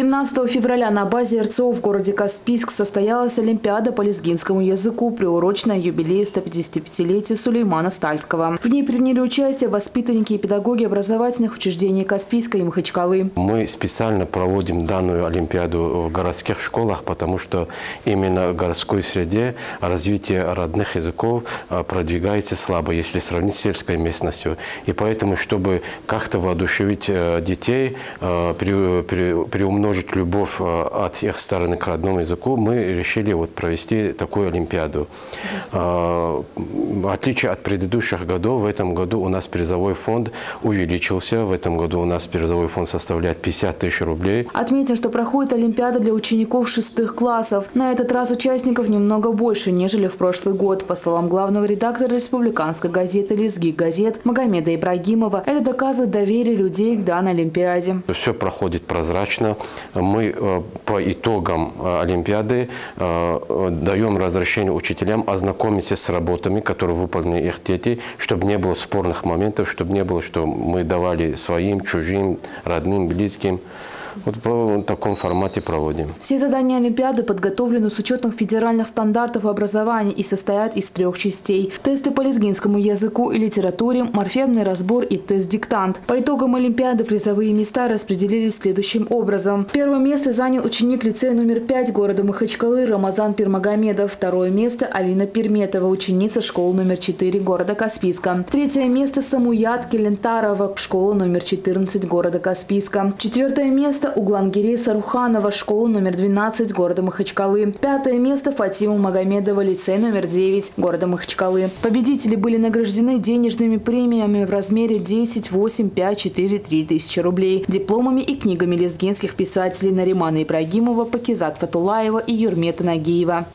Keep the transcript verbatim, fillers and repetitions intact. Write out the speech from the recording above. семнадцатого февраля на базе РЦО в городе Каспийск состоялась Олимпиада по лезгинскому языку, приуроченная к юбилею сто пятидесятипятилетию Сулеймана Стальского. В ней приняли участие воспитанники и педагоги образовательных учреждений Каспийска и Махачкалы. Мы специально проводим данную Олимпиаду в городских школах, потому что именно в городской среде развитие родных языков продвигается слабо, если сравнить с сельской местностью. И поэтому, чтобы как-то воодушевить детей, при, при, приумножить любовь от их стороны к родному языку, мы решили вот провести такую Олимпиаду. В отличие от предыдущих годов, в этом году у нас призовой фонд увеличился. В этом году у нас призовой фонд составляет пятьдесят тысяч рублей. Отметим, что проходит Олимпиада для учеников шестых классов. На этот раз участников немного больше, нежели в прошлый год. По словам главного редактора республиканской газеты «Лезги-газет» Магомеда Ибрагимова, это доказывает доверие людей к данной Олимпиаде. Все проходит прозрачно. Мы по итогам Олимпиады даем разрешение учителям ознакомиться с работами, которые выполнили их дети, чтобы не было спорных моментов, чтобы не было, что мы давали своим, чужим, родным, близким. Вот в таком формате проводим. Все задания Олимпиады подготовлены с учетом федеральных стандартов образования и состоят из трех частей. Тесты по лезгинскому языку и литературе, морфемный разбор и тест-диктант. По итогам Олимпиады призовые места распределились следующим образом. Первое место занял ученик лицея номер пять города Махачкалы Рамазан Пермагомедов. Второе место Алина Перметова, ученица школы номер четыре города Каспийска. Третье место Самуят Келентарова, школа номер четырнадцать города Каспийска. Четвертое место у Глангирея Руханова, школа номер двенадцать города Махачкалы. Пятое место Фатима Магомедова, лицей номер девять города Махачкалы. Победители были награждены денежными премиями в размере десять, восемь, пять, четыре, три тысячи рублей, дипломами и книгами лезгинских писателей Наримана Ибрагимова, Пакизат Фатулаева и Юрмета Нагиева.